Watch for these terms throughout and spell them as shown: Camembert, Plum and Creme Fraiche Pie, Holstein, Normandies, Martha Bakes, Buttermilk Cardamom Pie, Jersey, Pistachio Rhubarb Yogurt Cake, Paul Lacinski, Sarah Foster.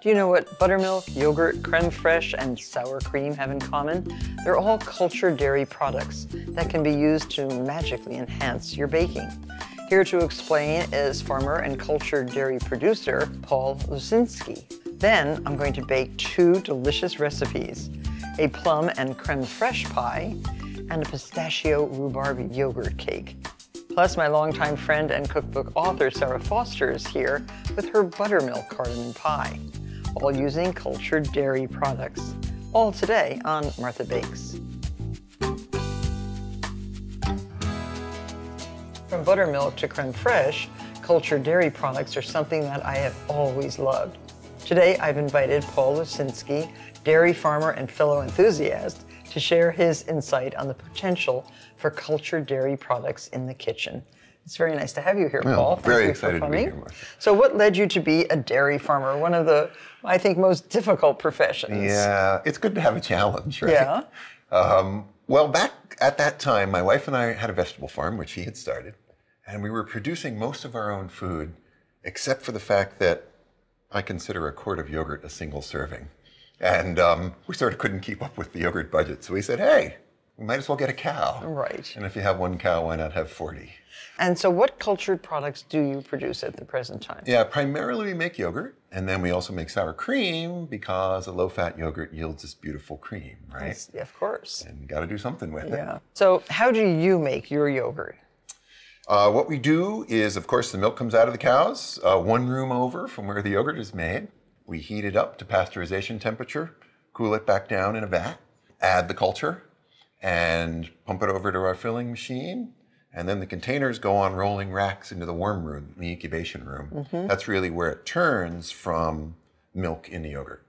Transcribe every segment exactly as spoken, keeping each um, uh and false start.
Do you know what buttermilk, yogurt, creme fraiche, and sour cream have in common? They're all cultured dairy products that can be used to magically enhance your baking. Here to explain is farmer and cultured dairy producer Paul Lacinski. Then I'm going to bake two delicious recipes, a plum and creme fraiche pie and a pistachio rhubarb yogurt cake. Plus, my longtime friend and cookbook author Sarah Foster is here with her buttermilk cardamom pie, all using cultured dairy products. All today on Martha Bakes. From buttermilk to creme fraiche, cultured dairy products are something that I have always loved. Today, I've invited Paul Lacinski, dairy farmer and fellow enthusiast, to share his insight on the potential for cultured dairy products in the kitchen. It's very nice to have you here, well, Paul. Thank very you excited for coming. To be here, Martha. So what led you to be a dairy farmer, one of the, I think, most difficult professions? Yeah, it's good to have a challenge, right? Yeah. Um, well, back at that time, my wife and I had a vegetable farm, which she had started, and we were producing most of our own food, except for the fact that I consider a quart of yogurt a single serving. And um, we sort of couldn't keep up with the yogurt budget. So we said, hey, we might as well get a cow. Right. And if you have one cow, why not have forty? And so what cultured products do you produce at the present time? Yeah, primarily we make yogurt. And then we also make sour cream because a low-fat yogurt yields this beautiful cream, right? Yes, yeah, of course. And you got to do something with yeah. it. Yeah. So how do you make your yogurt? Uh, what we do is, of course, the milk comes out of the cows, uh, one room over from where the yogurt is made. We heat it up to pasteurization temperature, cool it back down in a vat, add the culture, and pump it over to our filling machine. And then the containers go on rolling racks into the warm room, the incubation room. Mm-hmm. That's really where it turns from milk into yogurt.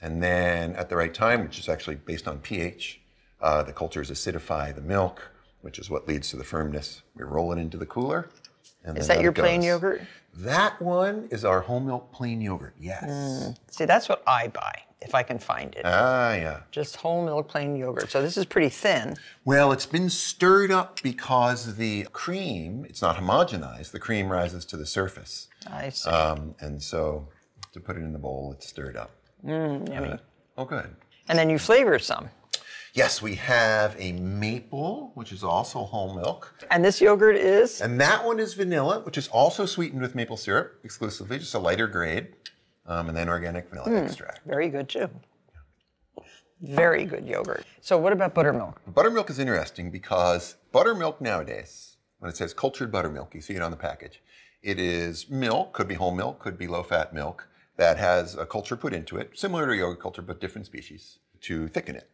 And then at the right time, which is actually based on pH, uh, the cultures acidify the milk, which is what leads to the firmness. We roll it into the cooler. And is that your plain yogurt? That one is our whole milk plain yogurt, yes. Mm. See, that's what I buy, if I can find it. Ah, yeah. Just whole milk plain yogurt. So this is pretty thin. Well, it's been stirred up because the cream, it's not homogenized, the cream rises to the surface. I see. Um, and so to put it in the bowl, it's stirred up. Mmm, yummy. Uh, oh, good. And then you flavor some. Yes, we have a maple, which is also whole milk. And this yogurt is? And that one is vanilla, which is also sweetened with maple syrup exclusively, just a lighter grade, um, and then organic vanilla mm, extract. Very good, too. Very good yogurt. So what about buttermilk? Buttermilk is interesting because buttermilk nowadays, when it says cultured buttermilk, you see it on the package, it is milk, could be whole milk, could be low-fat milk, that has a culture put into it, similar to yogurt culture, but different species, to thicken it.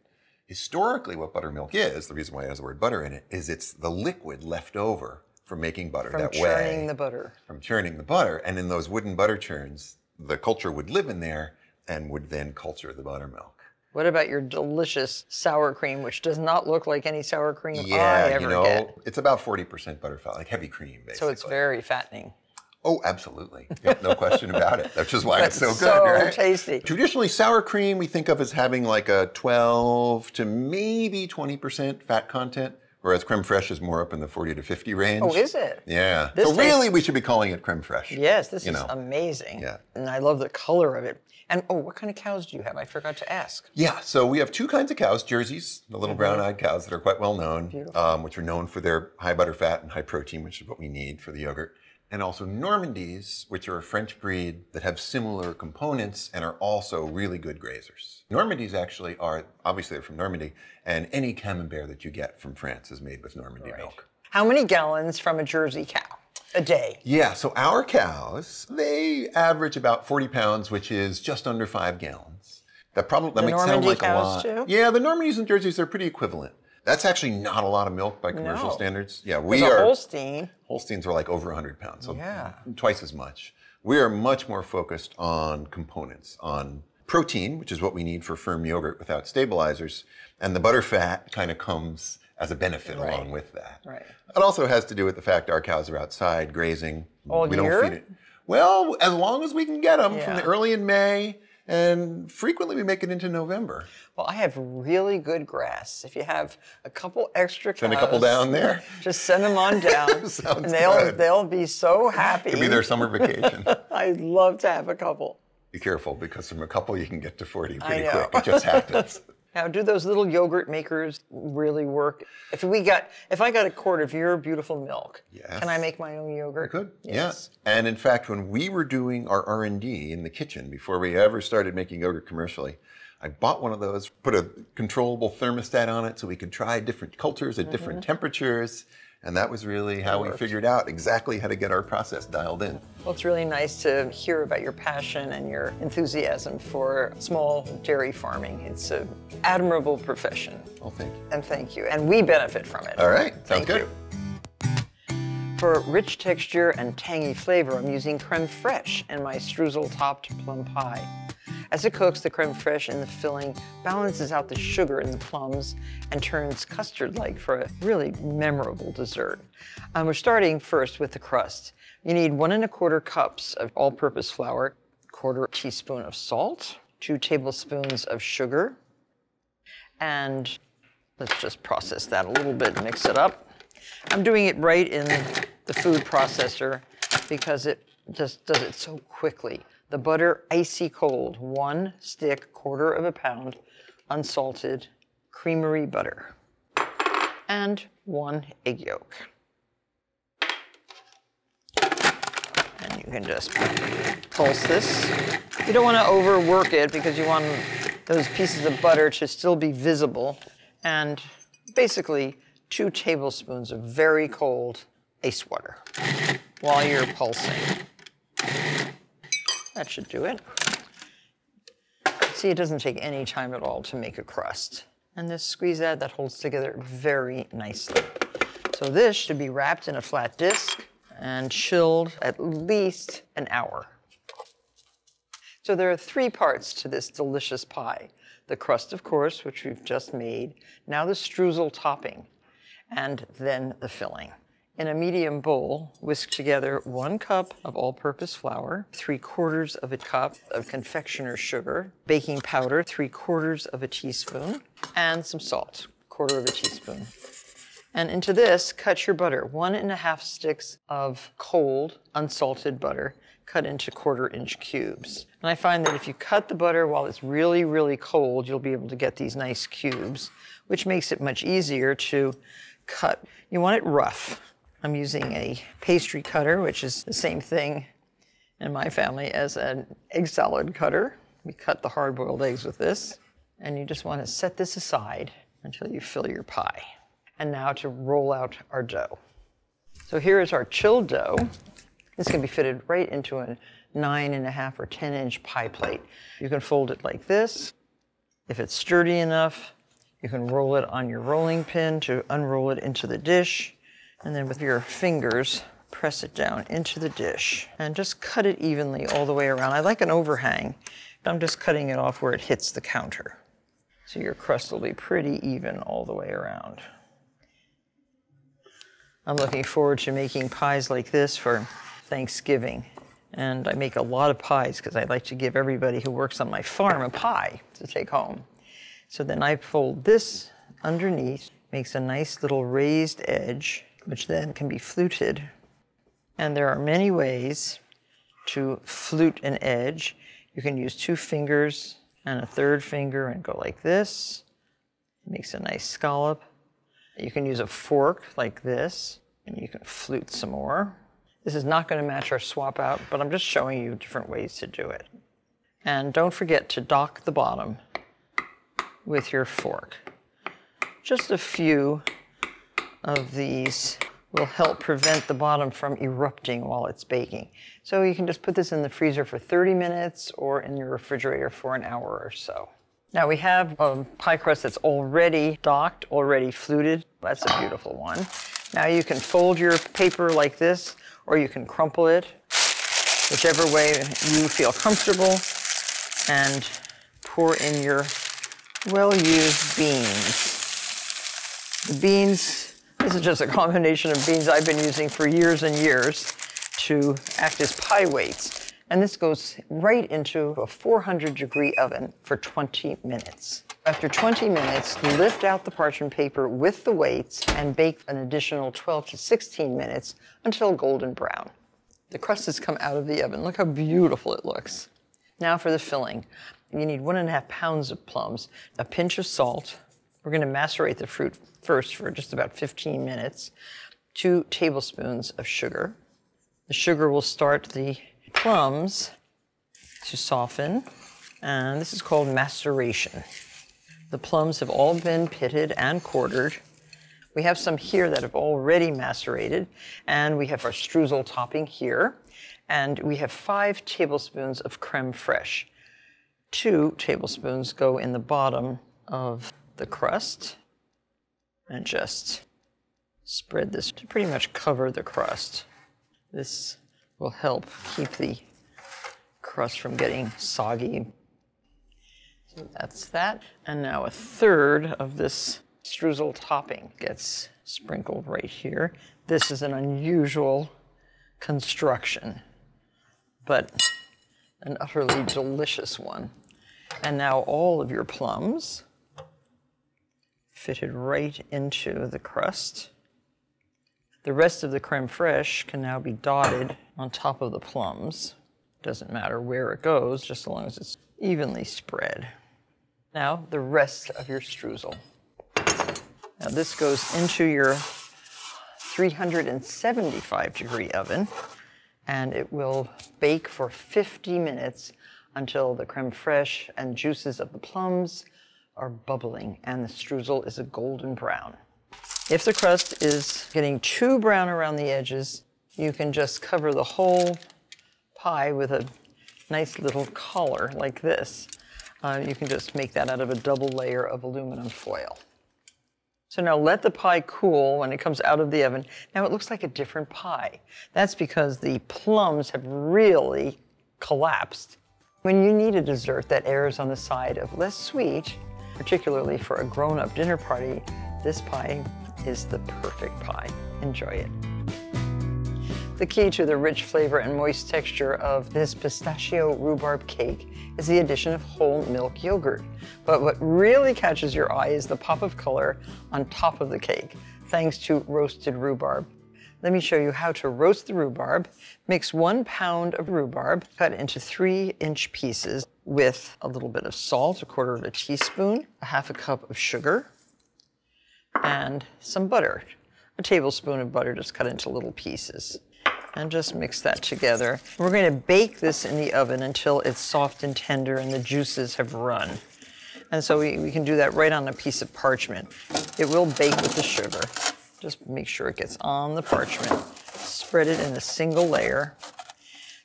Historically, what buttermilk is, the reason why it has the word butter in it, is it's the liquid left over from making butter that way. From churning the butter. From churning the butter. And in those wooden butter churns, the culture would live in there and would then culture the buttermilk. What about your delicious sour cream, which does not look like any sour cream I ever get? Yeah, you know, it's about forty percent butterfat, like heavy cream, basically. So it's very fattening. Oh, absolutely. Yep, no question about it. That's just why it's so good, so right? So tasty. Traditionally, sour cream we think of as having like a twelve to maybe twenty percent fat content, whereas creme fraiche is more up in the forty to fifty range. Oh, is it? Yeah. This so tastes... really, we should be calling it creme fraiche. Yes, this you is know. amazing. Yeah. And I love the color of it. And, oh, what kind of cows do you have? I forgot to ask. Yeah, so we have two kinds of cows, Jerseys, the little mm-hmm. brown-eyed cows that are quite well known, um, which are known for their high butterfat and high protein, which is what we need for the yogurt. And also Normandies, which are a French breed that have similar components and are also really good grazers. Normandies actually are, obviously they're from Normandy, and any Camembert that you get from France is made with Normandy right. milk. How many gallons from a Jersey cow a day? Yeah, so our cows, they average about forty pounds, which is just under five gallons. That probably, that the might Normandy sound like cows a lot. Too? Yeah, the Normandies and Jerseys, they're pretty equivalent. That's actually not a lot of milk by commercial no. standards. Yeah, we are. Holstein. Holsteins are like over one hundred pounds, so yeah. twice as much. We are much more focused on components, on protein, which is what we need for firm yogurt without stabilizers, and the butterfat kind of comes as a benefit right. along with that. Right. It also has to do with the fact our cows are outside grazing. All we year? Don't feed it. Well, as long as we can get them yeah. from the early in May. And frequently we make it into November. Well, I have really good grass. If you have a couple extra cows. Send a couple down there. Just send them on down. and they'll, they'll be so happy. It'll be their summer vacation. I'd love to have a couple. Be careful, because from a couple you can get to forty pretty quick. It just happens. Now, do those little yogurt makers really work? If we got, if I got a quart of your beautiful milk, yes. Can I make my own yogurt? You could, yes. Yeah. And in fact, when we were doing our R and D in the kitchen, before we ever started making yogurt commercially, I bought one of those, put a controllable thermostat on it so we could try different cultures at mm-hmm. different temperatures. And that was really how we figured out exactly how to get our process dialed in. Well, it's really nice to hear about your passion and your enthusiasm for small dairy farming. It's an admirable profession. Well, thank you. And thank you. And we benefit from it. All right. Sounds good. For rich texture and tangy flavor, I'm using creme fraiche in my streusel-topped plum pie. As it cooks, the creme fraiche in the filling balances out the sugar in the plums and turns custard-like for a really memorable dessert. Um, we're starting first with the crust. You need one and a quarter cups of all-purpose flour, quarter teaspoon of salt, two tablespoons of sugar, and let's just process that a little bit, mix it up. I'm doing it right in the food processor because it just does it so quickly. The butter, icy cold, one stick, quarter of a pound, unsalted creamery butter, and one egg yolk. And you can just pulse this. You don't want to overwork it because you want those pieces of butter to still be visible. And basically, two tablespoons of very cold ice water while you're pulsing. That should do it. See, it doesn't take any time at all to make a crust. And this squeeze ad that holds together very nicely. So this should be wrapped in a flat disc and chilled at least an hour. So there are three parts to this delicious pie. The crust, of course, which we've just made. Now the streusel topping, and then the filling. In a medium bowl, whisk together one cup of all-purpose flour, three quarters of a cup of confectioner's sugar, baking powder, three quarters of a teaspoon, and some salt, quarter of a teaspoon. And into this, cut your butter, one and a half sticks of cold, unsalted butter, cut into quarter inch cubes. And I find that if you cut the butter while it's really, really cold, you'll be able to get these nice cubes, which makes it much easier to cut. You want it rough. I'm using a pastry cutter, which is the same thing in my family as an egg salad cutter. We cut the hard-boiled eggs with this, and you just want to set this aside until you fill your pie. And now to roll out our dough. So here is our chilled dough. This can be fitted right into a nine and a half or ten inch pie plate. You can fold it like this. If it's sturdy enough, you can roll it on your rolling pin to unroll it into the dish. And then with your fingers, press it down into the dish and just cut it evenly all the way around. I like an overhang. I'm just cutting it off where it hits the counter. So your crust will be pretty even all the way around. I'm looking forward to making pies like this for Thanksgiving. And I make a lot of pies because I like to give everybody who works on my farm a pie to take home. So then I fold this underneath, makes a nice little raised edge, which then can be fluted. And there are many ways to flute an edge. You can use two fingers and a third finger and go like this. It makes a nice scallop. You can use a fork like this, and you can flute some more. This is not going to match our swap out, but I'm just showing you different ways to do it. And don't forget to dock the bottom with your fork. Just a few of these will help prevent the bottom from erupting while it's baking. So you can just put this in the freezer for thirty minutes or in your refrigerator for an hour or so. Now we have a pie crust that's already docked, already fluted. That's a beautiful one. Now you can fold your paper like this, or you can crumple it, whichever way you feel comfortable, and pour in your well-used beans. The beans, this is just a combination of beans I've been using for years and years to act as pie weights. And this goes right into a four hundred degree oven for twenty minutes. After twenty minutes, lift out the parchment paper with the weights and bake an additional twelve to sixteen minutes until golden brown. The crust has come out of the oven. Look how beautiful it looks. Now for the filling. You need one and a half pounds of plums, a pinch of salt. We're gonna macerate the fruit first for just about fifteen minutes. Two tablespoons of sugar. The sugar will start the plums to soften, and this is called maceration. The plums have all been pitted and quartered. We have some here that have already macerated, and we have our streusel topping here, and we have five tablespoons of creme fraiche. Two tablespoons go in the bottom of the crust, and just spread this to pretty much cover the crust. This will help keep the crust from getting soggy. So that's that. And now a third of this streusel topping gets sprinkled right here. This is an unusual construction, but an utterly delicious one. And now all of your plums fitted right into the crust. The rest of the creme fraiche can now be dotted on top of the plums. Doesn't matter where it goes, just as long as it's evenly spread. Now the rest of your streusel. Now this goes into your three hundred seventy-five degree oven, and it will bake for fifty minutes until the creme fraiche and juices of the plums are bubbling and the streusel is a golden brown. If the crust is getting too brown around the edges, you can just cover the whole pie with a nice little collar like this. Uh, you can just make that out of a double layer of aluminum foil. So now let the pie cool when it comes out of the oven. Now it looks like a different pie. That's because the plums have really collapsed. When you need a dessert that errs on the side of less sweet, particularly for a grown-up dinner party, this pie is the perfect pie. Enjoy it. The key to the rich flavor and moist texture of this pistachio rhubarb cake is the addition of whole milk yogurt. But what really catches your eye is the pop of color on top of the cake, thanks to roasted rhubarb. Let me show you how to roast the rhubarb. Mix one pound of rhubarb, cut into three inch pieces with a little bit of salt, a quarter of a teaspoon, a half a cup of sugar, and some butter. A tablespoon of butter just cut into little pieces. And just mix that together. We're going to bake this in the oven until it's soft and tender and the juices have run. And so we, we can do that right on a piece of parchment. It will bake with the sugar. Just make sure it gets on the parchment. Spread it in a single layer.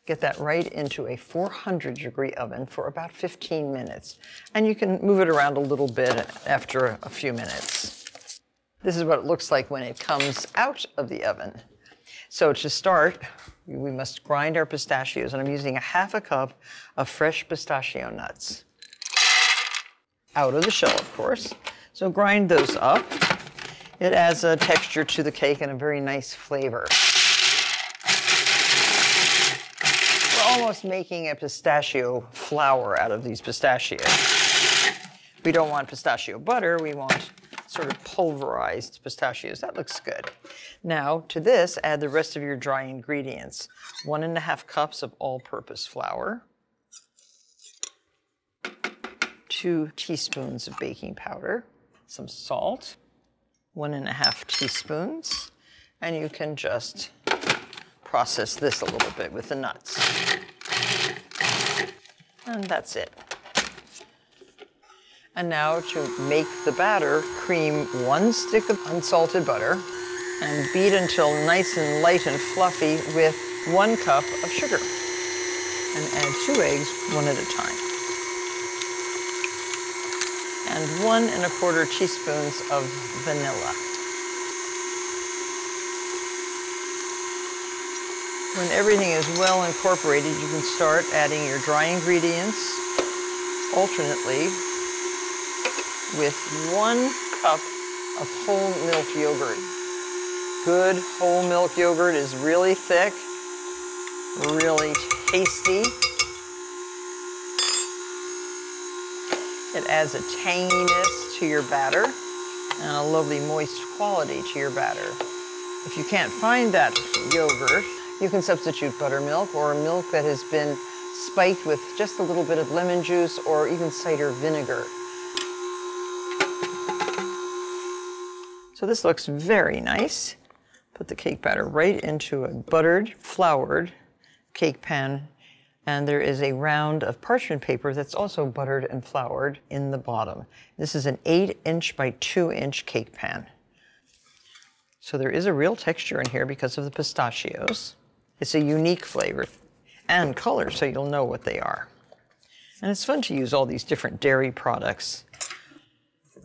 Get that right into a four hundred degree oven for about fifteen minutes. And you can move it around a little bit after a few minutes. This is what it looks like when it comes out of the oven. So to start, we must grind our pistachios, and I'm using a half a cup of fresh pistachio nuts. Out of the shell, of course. So grind those up. It adds a texture to the cake and a very nice flavor. We're almost making a pistachio flour out of these pistachios. We don't want pistachio butter, we want sort of pulverized pistachios. That looks good. Now to this, add the rest of your dry ingredients. One and a half cups of all-purpose flour, two teaspoons of baking powder, some salt, one and a half teaspoons, and you can just process this a little bit with the nuts. And that's it. And now to make the batter, cream one stick of unsalted butter and beat until nice and light and fluffy with one cup of sugar. And add two eggs, one at a time. And one and a quarter teaspoons of vanilla. When everything is well incorporated, you can start adding your dry ingredients alternately with one cup of whole milk yogurt. Good whole milk yogurt is really thick, really tasty. It adds a tanginess to your batter and a lovely moist quality to your batter. If you can't find that yogurt, you can substitute buttermilk or milk that has been spiked with just a little bit of lemon juice or even cider vinegar. So this looks very nice. Put the cake batter right into a buttered, floured cake pan, and there is a round of parchment paper that's also buttered and floured in the bottom. This is an eight inch by two inch cake pan. So there is a real texture in here because of the pistachios. It's a unique flavor and color, so you'll know what they are. And it's fun to use all these different dairy products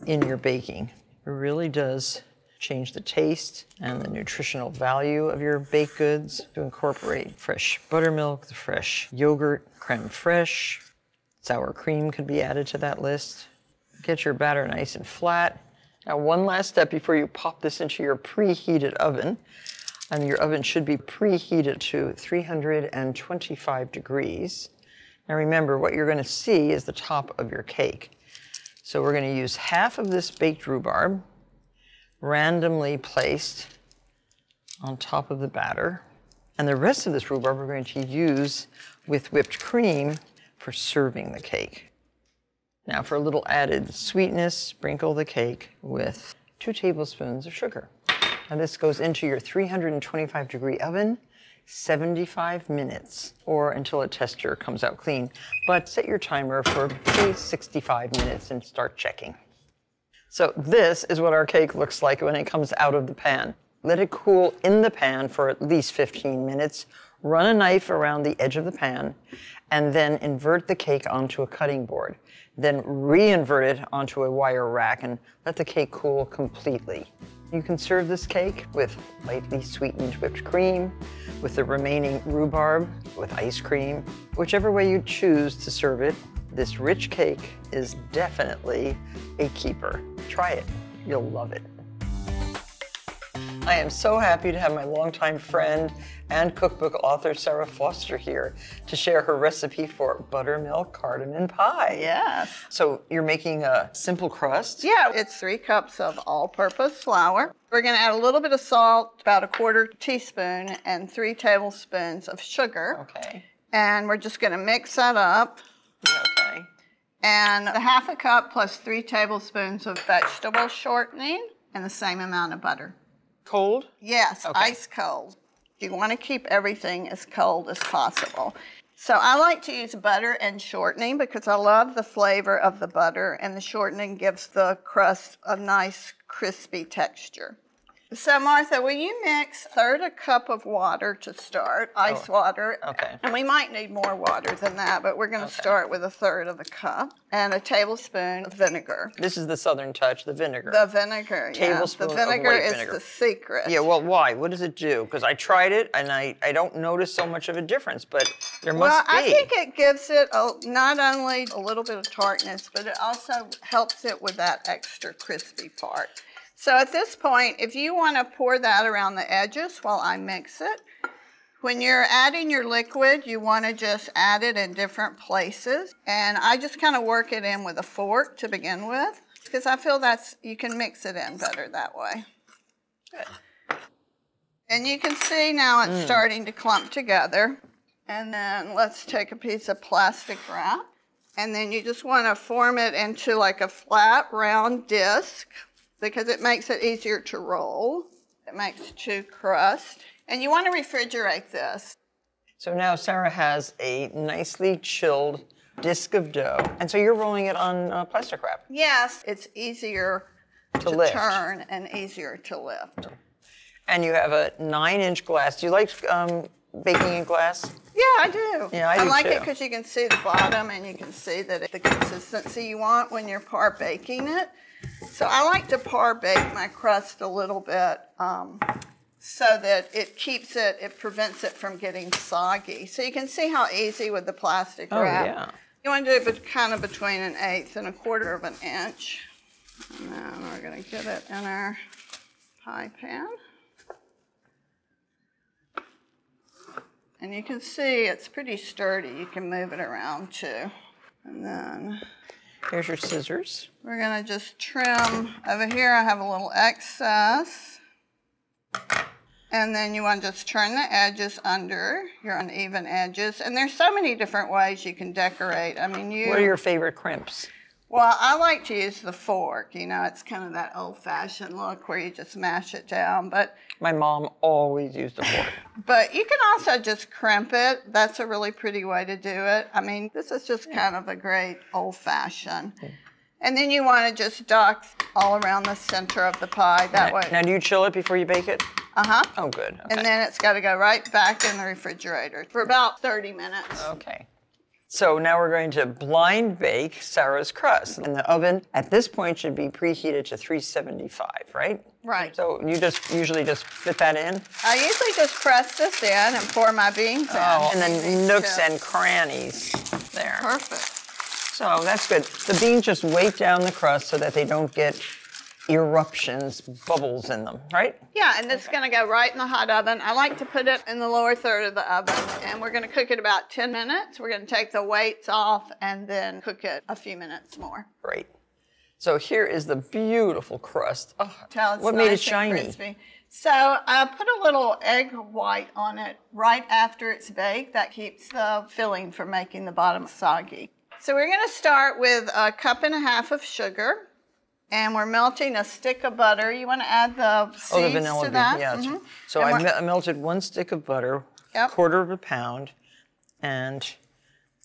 in your baking. It really does change the taste and the nutritional value of your baked goods to incorporate fresh buttermilk, the fresh yogurt, creme fraiche, sour cream could be added to that list. Get your batter nice and flat. Now, one last step before you pop this into your preheated oven, and your oven should be preheated to three hundred twenty-five degrees. Now remember, what you're gonna see is the top of your cake. So we're gonna use half of this baked rhubarb, randomly placed on top of the batter. And the rest of this rhubarb we're going to use with whipped cream for serving the cake. Now for a little added sweetness, sprinkle the cake with two tablespoons of sugar. And this goes into your three hundred twenty-five degree oven, seventy-five minutes, or until a texture comes out clean. But set your timer for sixty-five minutes and start checking. So this is what our cake looks like when it comes out of the pan. Let it cool in the pan for at least fifteen minutes. Run a knife around the edge of the pan and then invert the cake onto a cutting board. Then re-invert it onto a wire rack and let the cake cool completely. You can serve this cake with lightly sweetened whipped cream, with the remaining rhubarb, with ice cream, whichever way you choose to serve it. This rich cake is definitely a keeper. Try it, you'll love it. I am so happy to have my longtime friend and cookbook author, Sarah Foster, here to share her recipe for buttermilk cardamom pie. Yes. So you're making a simple crust? Yeah, it's three cups of all-purpose flour. We're gonna add a little bit of salt, about a quarter teaspoon, and three tablespoons of sugar. Okay. And we're just gonna mix that up. Okay. And a half a cup plus three tablespoons of vegetable shortening and the same amount of butter. Cold? Yes, okay. Ice cold. You want to keep everything as cold as possible. So I like to use butter and shortening because I love the flavor of the butter, and the shortening gives the crust a nice crispy texture. So, Martha, will you mix a third a cup of water to start, ice oh, water? Okay. And we might need more water than that, but we're going to okay. start with a third of a cup and a tablespoon of vinegar. This is the Southern touch, the vinegar. The vinegar, yeah. Tablespoon the vinegar of white vinegar. is the secret. Yeah, well, why? What does it do? Because I tried it, and I, I don't notice so much of a difference, but there must well, be. Well, I think it gives it a, not only a little bit of tartness, but it also helps it with that extra crispy part. So at this point, if you want to pour that around the edges while I mix it, when you're adding your liquid, you want to just add it in different places. And I just kind of work it in with a fork to begin with, because I feel that's, you can mix it in better that way. Good. And you can see now it's mm. starting to clump together. And then let's take a piece of plastic wrap. And then you just want to form it into like a flat, round disc, because it makes it easier to roll. It makes two crust. And you want to refrigerate this. So now Sarah has a nicely chilled disc of dough. And so you're rolling it on uh, plastic wrap. Yes, it's easier to, to lift. turn and easier to lift. And you have a nine inch glass. Do you like um, baking in glass? Yeah, I do. Yeah, I do I like too. it because you can see the bottom and you can see that it's the consistency you want when you're par baking it. So I like to par bake my crust a little bit um, so that it keeps it, it prevents it from getting soggy. So you can see how easy with the plastic oh, wrap. Yeah. You want to do it kind of between an eighth and a quarter of an inch. And then we're going to get it in our pie pan. And you can see it's pretty sturdy. You can move it around too. And then here's your scissors. We're gonna just trim. Over here I have a little excess. And then you want to just turn the edges under, your uneven edges. And there's so many different ways you can decorate. I mean, you... What are your favorite crimps? Well, I like to use the fork. You know, it's kind of that old-fashioned look where you just mash it down, but... My mom always used a fork. But you can also just crimp it. That's a really pretty way to do it. I mean, this is just kind of a great old-fashioned. Mm. And then you want to just dock all around the center of the pie. That right. way... Now, do you chill it before you bake it? Uh-huh. Oh, good. Okay. And then it's got to go right back in the refrigerator for about thirty minutes. Okay. So now we're going to blind bake Sarah's crust. And the oven at this point should be preheated to three seventy-five, right? Right. So you just usually just fit that in? I usually just press this in and pour my beans oh, in. And then nooks chips. and crannies there. Perfect. So that's good. The beans just weight down the crust so that they don't get eruptions, bubbles in them, right? Yeah, and it's okay. gonna go right in the hot oven. I like to put it in the lower third of the oven, and we're gonna cook it about ten minutes. We're gonna take the weights off and then cook it a few minutes more. Great. So here is the beautiful crust. Oh, Tell it's what nice made it shiny? Crispy. So I put a little egg white on it right after it's baked. That keeps the filling from making the bottom soggy. So we're gonna start with a cup and a half of sugar. And we're melting a stick of butter. You want to add the seeds oh, the vanilla to that? Yeah, mm-hmm. So I me melted one stick of butter, yep. quarter of a pound, and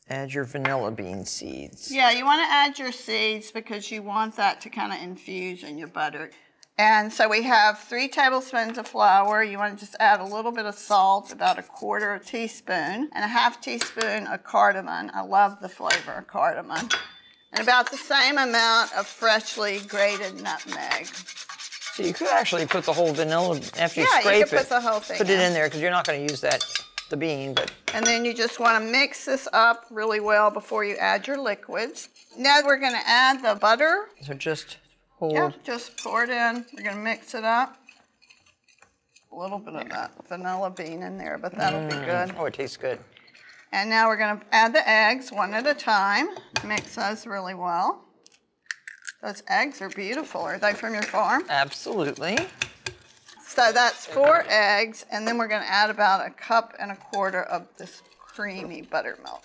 add your vanilla bean seeds. Yeah, you want to add your seeds because you want that to kind of infuse in your butter. And so we have three tablespoons of flour. You want to just add a little bit of salt, about a quarter of a teaspoon, and a half teaspoon of cardamom. I love the flavor of cardamom. And about the same amount of freshly grated nutmeg. So you could actually put the whole vanilla, after yeah, you scrape you could put it, the whole thing put it in, in there because you're not going to use that, the bean. But. And then you just want to mix this up really well before you add your liquids. Now we're going to add the butter. So just hold. Yeah, just pour it in. We're going to mix it up. A little bit of that vanilla bean in there, but that'll mm. be good. Oh, it tastes good. And now we're going to add the eggs one at a time. Mix those really well. Those eggs are beautiful. Are they from your farm? Absolutely. So that's four eggs, and then we're going to add about a cup and a quarter of this creamy buttermilk.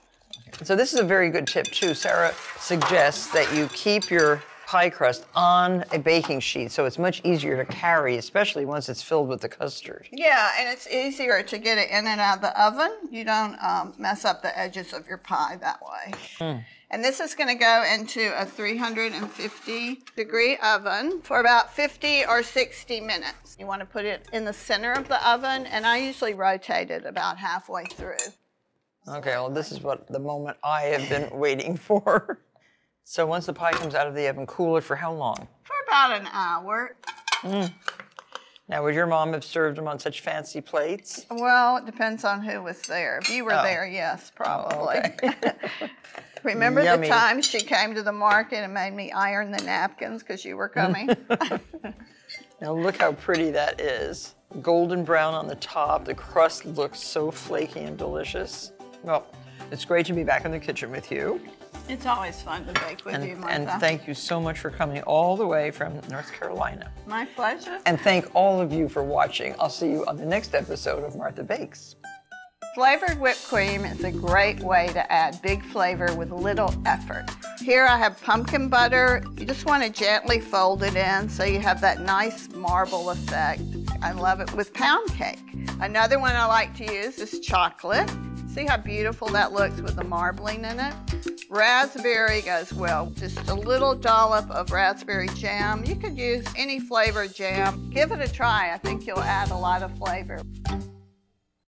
So this is a very good tip, too. Sarah suggests that you keep your pie crust on a baking sheet, so it's much easier to carry, especially once it's filled with the custard. Yeah, and it's easier to get it in and out of the oven. You don't um, mess up the edges of your pie that way. Mm. And this is gonna go into a three hundred fifty degree oven for about fifty or sixty minutes. You wanna put it in the center of the oven, and I usually rotate it about halfway through. Okay, well, this is what the moment I have been waiting for. So once the pie comes out of the oven, cool it for how long? For about an hour. Mm. Now, would your mom have served them on such fancy plates? Well, it depends on who was there. If you were oh. there, yes, probably. Oh, okay. Remember Yummy. the time she came to the market and made me iron the napkins because you were coming? Now look how pretty that is. Golden brown on the top. The crust looks so flaky and delicious. Well, it's great to be back in the kitchen with you. It's always fun to bake with and, you, Martha. And thank you so much for coming all the way from North Carolina. My pleasure. And thank all of you for watching. I'll see you on the next episode of Martha Bakes. Flavored whipped cream is a great way to add big flavor with little effort. Here I have pumpkin butter. You just want to gently fold it in so you have that nice marble effect. I love it with pound cake. Another one I like to use is chocolate. See how beautiful that looks with the marbling in it? Raspberry goes well. Just a little dollop of raspberry jam. You could use any flavored jam. Give it a try. I think you'll add a lot of flavor.